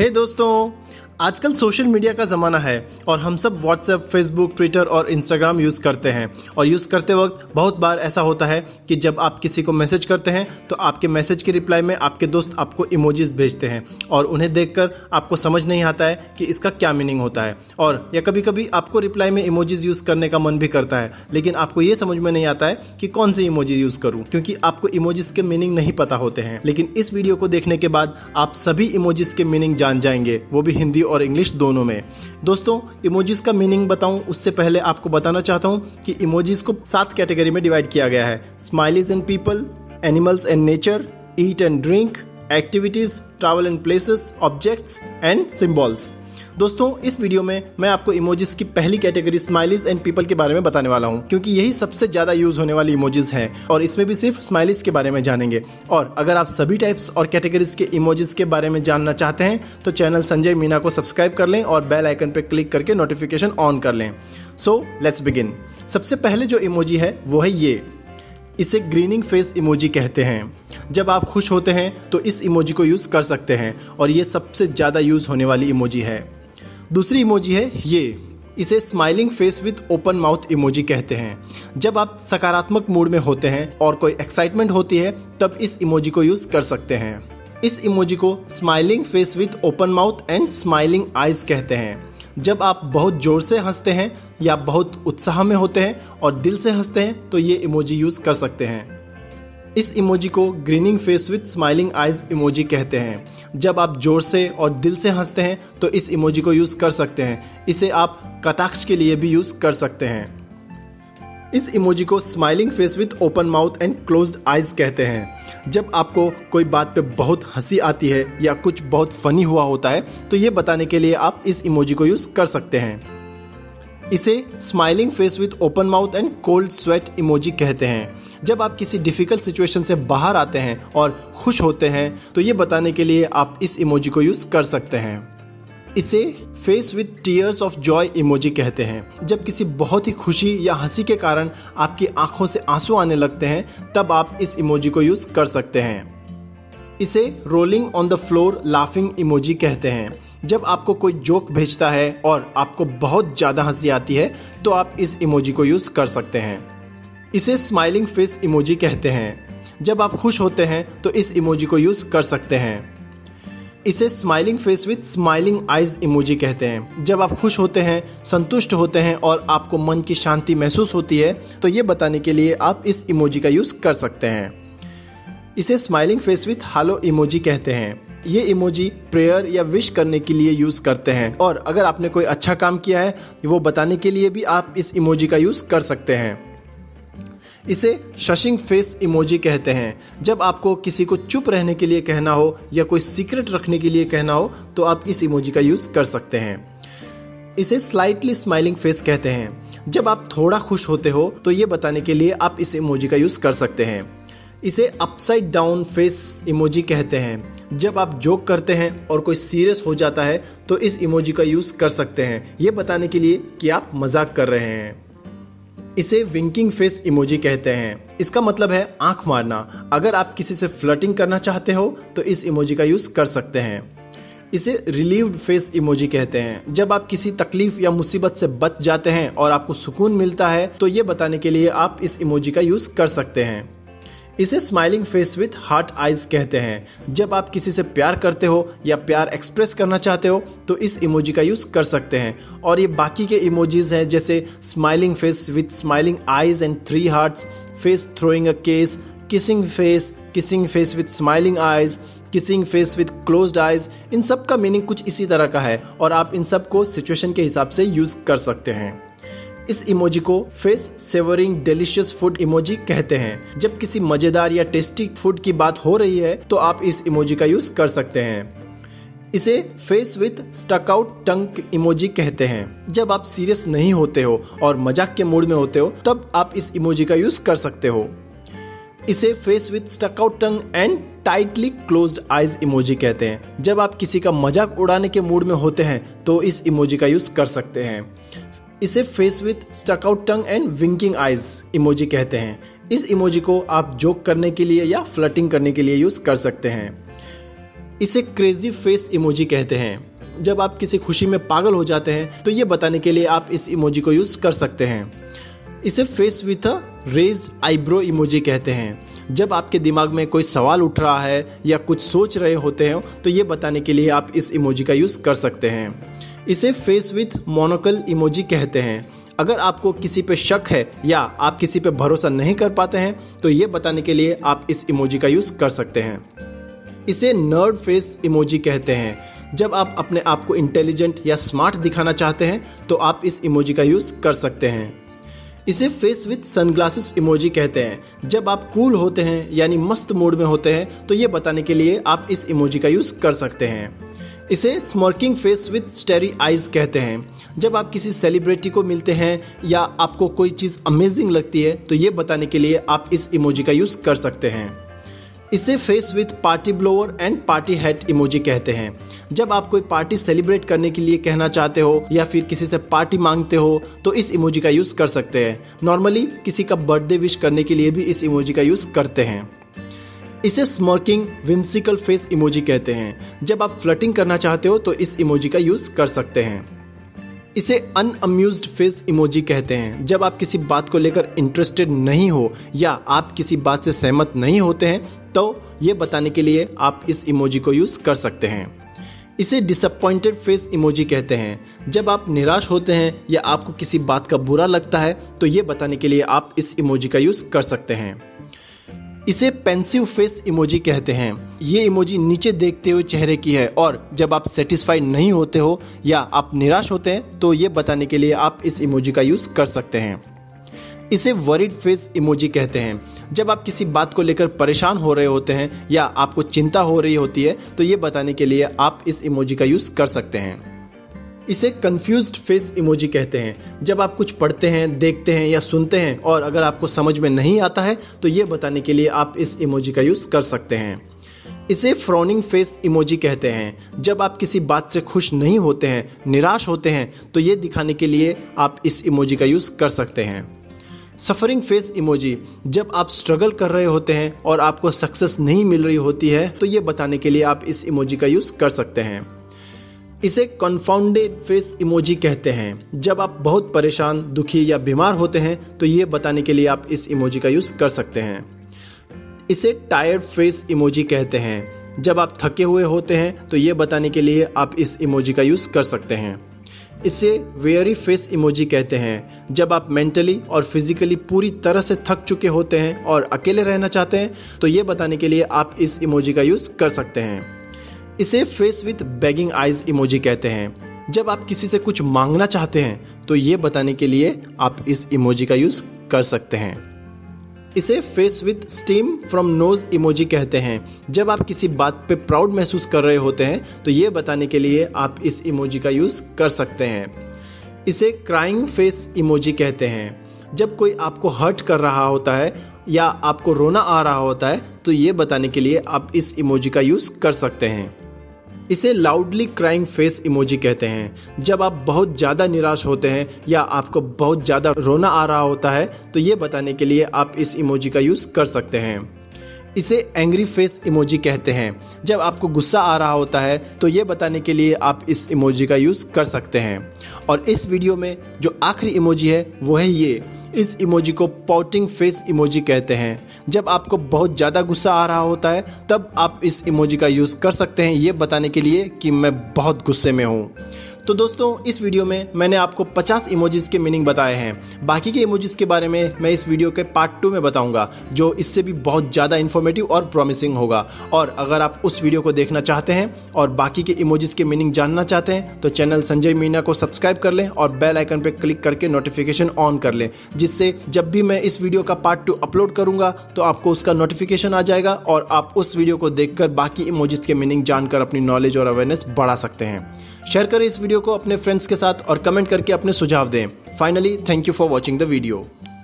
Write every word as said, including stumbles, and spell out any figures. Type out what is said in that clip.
हे दोस्तों, आजकल social media का ज़माना है और हम सब WhatsApp, Facebook, Twitter और Instagram यूज़ करते हैं और यूज़ करते वक्त बहुत बार ऐसा होता है कि जब आप किसी को मैसेज करते हैं तो आपके मैसेज के रिप्लाई में आपके दोस्त आपको इमोजीज़ भेजते हैं और उन्हें देखकर आपको समझ नहीं आता है कि इसका क्या मीनिंग होता है। और या कभी कभी आपको रिप्लाई में इमोजीज़ यूज़ करने का मन भी करता है, लेकिन आपको ये समझ में नहीं आता है कि कौन सी इमोजीज़ यूज़ करूँ, क्योंकि आपको इमोजीज़ के मीनिंग नहीं पता होते हैं। लेकिन इस वीडियो को देखने के बाद आप सभी इमोजीज़ के मीनिंग जान जाएंगे, वो भी हिंदी और इंग्लिश दोनों में। दोस्तों, इमोजीज का मीनिंग बताऊं उससे पहले आपको बताना चाहता हूं कि इमोजीज को सात कैटेगरी में डिवाइड किया गया है: smileys and people, animals and nature, eat and drink, activities, travel and places, objects and symbols. दोस्तों, इस वीडियो में मैं आपको इमोजीज की पहली कैटेगरी स्माइलीज एंड पीपल के बारे में बताने वाला हूं, क्योंकि यही सबसे ज़्यादा यूज़ होने वाली इमोजीज हैं और इसमें भी सिर्फ स्माइलीज के बारे में जानेंगे। और अगर आप सभी टाइप्स और कैटेगरीज के इमोजीज के बारे में जानना चाहते हैं तो चैनल संजय मीना को सब्सक्राइब कर लें और बेल आइकन पर क्लिक करके नोटिफिकेशन ऑन कर लें। So let's begin. सबसे पहले जो इमोजी है वो है ये, इसे ग्रीनिंग फेस इमोजी कहते हैं। जब आप खुश होते हैं तो इस इमोजी को यूज़ कर सकते हैं और ये सबसे ज़्यादा यूज़ होने वाली इमोजी है। दूसरी इमोजी है ये, इसे smiling face with open mouth emoji कहते हैं। जब आप सकारात्मक मूड में होते हैं और कोई एक्साइटमेंट होती है तब इस इमोजी को यूज़ कर सकते हैं। इस इमोजी को smiling face with open mouth and smiling eyes कहते हैं। जब आप बहुत ज़ोर से हंसते हैं या बहुत उत्साह में होते हैं और दिल से हंसते हैं तो ये इमोजी यूज़ कर सकते हैं। इस इमोजी को grinning face with smiling eyes emoji कहते हैं। जब आप ज़ोर से और दिल से हंसते हैं तो इस इमोजी को यूज़ कर सकते हैं। इसे आप कटाक्ष के लिए भी यूज़ कर सकते हैं। इस इमोजी को smiling face with open mouth and closed eyes कहते हैं। जब आपको कोई बात पे बहुत हंसी आती है या कुछ बहुत फनी हुआ होता है तो ये बताने के लिए आप इस इमोजी को यूज़ कर सकते हैं। इसे smiling face with open mouth and cold sweat emoji कहते हैं। जब आप किसी डिफ़िकल्ट सिचुएशन से बाहर आते हैं और खुश होते हैं तो ये बताने के लिए आप इस इमोजी को यूज़ कर सकते हैं। इसे face with tears of joy emoji कहते हैं। जब किसी बहुत ही खुशी या हंसी के कारण आपकी आंखों से आंसू आने लगते हैं तब आप इस इमोजी को यूज़ कर सकते हैं। इसे rolling on the floor laughing emoji कहते हैं। जब आपको कोई जोक भेजता है और आपको बहुत ज़्यादा हंसी आती है तो आप इस इमोजी को यूज़ कर सकते हैं। इसे स्माइलिंग फेस इमोजी कहते हैं। जब आप खुश होते हैं तो इस इमोजी को यूज़ कर सकते हैं। इसे smiling face with smiling eyes emoji कहते हैं। जब आप खुश होते हैं, संतुष्ट होते हैं और आपको मन की शांति महसूस होती है तो ये बताने के लिए आप इस इमोजी का यूज़ कर सकते हैं। इसे smiling face with halo emoji कहते हैं। ये इमोजी प्रेयर या विश करने के लिए यूज़ करते हैं और अगर आपने कोई अच्छा काम किया है वो बताने के लिए भी आप इस इमोजी का यूज़ कर सकते हैं। इसे शशिंग फेस इमोजी कहते हैं। जब आपको किसी को चुप रहने के लिए कहना हो या कोई सीक्रेट रखने के लिए कहना हो तो आप इस इमोजी का यूज़ कर सकते हैं। इसे स्लाइटली स्माइलिंग फेस कहते हैं। जब आप थोड़ा खुश होते हो तो ये बताने के लिए आप इस इमोजी का यूज़ कर सकते हैं। इसे अपसाइड डाउन फेस इमोजी कहते हैं। जब आप जोक करते हैं और कोई सीरियस हो जाता है तो इस इमोजी का यूज़ कर सकते हैं, ये बताने के लिए कि आप मजाक कर रहे हैं। इसे विंकिंग फेस इमोजी कहते हैं। इसका मतलब है आंख मारना। अगर आप किसी से फ्लर्टिंग करना चाहते हो तो इस इमोजी का यूज़ कर सकते हैं। इसे रिलीव्ड फेस इमोजी कहते हैं। जब आप किसी तकलीफ या मुसीबत से बच जाते हैं और आपको सुकून मिलता है तो ये बताने के लिए आप इस इमोजी का यूज़ कर सकते हैं। इसे smiling face with heart eyes कहते हैं। जब आप किसी से प्यार करते हो या प्यार एक्सप्रेस करना चाहते हो तो इस इमोजी का यूज़ कर सकते हैं। और ये बाकी के इमोजीज़ हैं जैसे smiling face with smiling eyes and three hearts, face throwing a kiss, kissing face, kissing face with smiling eyes, kissing face with closed eyes. इन सब का मीनिंग कुछ इसी तरह का है और आप इन सब को सिचुएशन के हिसाब से यूज़ कर सकते हैं। इस इमोजी को face savouring delicious food emoji कहते हैं। जब किसी मज़ेदार या टेस्टी फूड की बात हो रही है तो आप इस इमोजी का यूज़ कर सकते हैं। इसे face with stuck out tongue emoji कहते हैं। जब आप सीरियस नहीं होते हो और मजाक के मूड में होते हो तब आप इस इमोजी का यूज़ कर सकते हो। इसे face with stuck out tongue and tightly closed eyes emoji कहते हैं। जब आप किसी का मजाक उड़ाने के मूड में होते हैं तो इस इमोजी का यूज़ कर सकते हैं। इसे face with stuck out tongue and winking eyes emoji कहते हैं। इस इमोजी को आप जोक करने के लिए या फ्लर्टिंग करने के लिए यूज़ कर सकते हैं। इसे क्रेजी फेस इमोजी कहते हैं। जब आप किसी खुशी में पागल हो जाते हैं तो ये बताने के लिए आप इस इमोजी को यूज़ कर सकते हैं। इसे face with a raised eyebrow emoji कहते हैं। जब आपके दिमाग में कोई सवाल उठ रहा है या कुछ सोच रहे होते हैं तो ये बताने के लिए आप इस इमोजी का यूज़ कर सकते हैं। इसे फेस विथ मोनोकल इमोजी कहते हैं। अगर आपको किसी पे शक है या आप किसी पे भरोसा नहीं कर पाते हैं तो ये बताने के लिए आप इस इमोजी का यूज़ कर सकते हैं। इसे नर्ड फेस इमोजी कहते हैं। जब आप अपने आप को इंटेलिजेंट या स्मार्ट दिखाना चाहते हैं तो आप इस इमोजी का यूज़ कर सकते हैं। इसे फेस विथ सनग्लासेस इमोजी कहते हैं। जब आप कूल होते हैं यानी मस्त मूड में होते हैं तो ये बताने के लिए आप इस इमोजी का यूज़ कर सकते हैं। इसे smirking face with starry eyes कहते हैं। जब आप किसी सेलिब्रिटी को मिलते हैं या आपको कोई चीज़ अमेजिंग लगती है तो ये बताने के लिए आप इस इमोजी का यूज़ कर सकते हैं। इसे face with party blower and party hat emoji कहते हैं। जब आप कोई पार्टी सेलिब्रेट करने के लिए कहना चाहते हो या फिर किसी से पार्टी मांगते हो तो इस इमोजी का यूज़ कर सकते हैं। नॉर्मली किसी का बर्थडे विश करने के लिए भी इस इमोजी का यूज़ करते हैं। इसे स्मर्किंग विम्सिकल फेस इमोजी कहते हैं। जब आप फ्लर्टिंग करना चाहते हो तो इस इमोजी का यूज़ कर सकते हैं। इसे अनअम्यूज्ड फेस इमोजी कहते हैं। जब आप किसी बात को लेकर इंटरेस्टेड नहीं हो या आप किसी बात से सहमत नहीं होते हैं तो ये बताने के लिए आप इस इमोजी को यूज़ कर सकते हैं। इसे डिसअपॉइंटेड फेस इमोजी कहते हैं। जब आप निराश होते हैं या आपको किसी बात का बुरा लगता है तो ये बताने के लिए आप इस इमोजी का यूज़ कर सकते हैं। इसे पेंसिव फेस इमोजी कहते हैं। ये इमोजी नीचे देखते हुए चेहरे की है और जब आप सेटिस्फाइड नहीं होते हो या आप निराश होते हैं तो ये बताने के लिए आप इस इमोजी का यूज़ कर सकते हैं। इसे वरीड फेस इमोजी कहते हैं। जब आप किसी बात को लेकर परेशान हो रहे होते हैं या आपको चिंता हो रही होती है तो ये बताने के लिए आप इस इमोजी का यूज़ कर सकते हैं। इसे कन्फ्यूज्ड फेस इमोजी कहते हैं। जब आप कुछ पढ़ते हैं, देखते हैं या सुनते हैं और अगर आपको समझ में नहीं आता है तो ये बताने के लिए आप इस इमोजी का यूज़ कर सकते हैं। इसे फ्रोनिंग फेस इमोजी कहते हैं। जब आप किसी बात से खुश नहीं होते हैं, निराश होते हैं तो ये दिखाने के लिए आप इस इमोजी का यूज़ कर सकते हैं। सफरिंग फेस इमोजी, जब आप स्ट्रगल कर रहे होते हैं और आपको सक्सेस नहीं मिल रही होती है तो ये बताने के लिए आप इस इमोजी का यूज़ कर सकते हैं। इसे कन्फाउंडेड फेस इमोजी कहते हैं। जब आप बहुत परेशान, दुखी या बीमार होते हैं तो ये बताने के लिए आप इस इमोजी का यूज़ कर सकते हैं। इसे टायर्ड फेस इमोजी कहते हैं। जब आप थके हुए होते हैं तो ये बताने के लिए आप इस इमोजी का यूज़ कर सकते हैं। इसे वेयरी फेस इमोजी कहते हैं। जब आप मेंटली और फिजिकली पूरी तरह से थक चुके होते हैं और अकेले रहना चाहते हैं तो ये बताने के लिए आप इस इमोजी का यूज़ कर सकते हैं। इसे face with begging eyes emoji कहते हैं। जब आप किसी से कुछ मांगना चाहते हैं तो ये बताने के लिए आप इस इमोजी का यूज़ कर सकते हैं। इसे face with steam from nose emoji कहते हैं। जब आप किसी बात पे प्राउड महसूस कर रहे होते हैं तो ये बताने के लिए आप इस इमोजी का यूज़ कर सकते हैं। इसे क्राइंग फेस इमोजी कहते हैं। जब कोई आपको हर्ट कर रहा होता है या आपको रोना आ रहा होता है तो ये बताने के लिए आप इस इमोजी का यूज़ कर सकते हैं। इसे लाउडली क्राइंग फेस इमोजी कहते हैं। जब आप बहुत ज़्यादा निराश होते हैं या आपको बहुत ज़्यादा रोना आ रहा होता है तो ये बताने के लिए आप इस इमोजी का यूज़ कर सकते हैं। इसे एंग्री फेस इमोजी कहते हैं। जब आपको गुस्सा आ रहा होता है तो ये बताने के लिए आप इस इमोजी का यूज़ कर सकते हैं। और इस वीडियो में जो आखिरी इमोजी है वो है ये। इस इमोजी को पाउटिंग फेस इमोजी कहते हैं। जब आपको बहुत ज़्यादा गुस्सा आ रहा होता है तब आप इस इमोजी का यूज़ कर सकते हैं, ये बताने के लिए कि मैं बहुत गुस्से में हूँ। तो दोस्तों, इस वीडियो में मैंने आपको पचास इमोजीज़ के मीनिंग बताए हैं। बाकी के इमोजीज़ के बारे में मैं इस वीडियो के पार्ट टू में बताऊँगा, जो इससे भी बहुत ज़्यादा इन्फॉर्मेटिव और प्रॉमिसिंग होगा। और अगर आप उस वीडियो को देखना चाहते हैं और बाकी के इमोजीज़ के मीनिंग जानना चाहते हैं तो चैनल संजय मीना को सब्सक्राइब कर लें और बेल आइकन पर क्लिक करके नोटिफिकेशन ऑन कर लें, जिससे जब भी मैं इस वीडियो का पार्ट टू अपलोड करूंगा तो आपको उसका नोटिफिकेशन आ जाएगा और आप उस वीडियो को देखकर बाकी इमोजीज के मीनिंग जानकर अपनी नॉलेज और अवेयरनेस बढ़ा सकते हैं। शेयर करें इस वीडियो को अपने फ्रेंड्स के साथ और कमेंट करके अपने सुझाव दें। Finally, thank you for watching the video.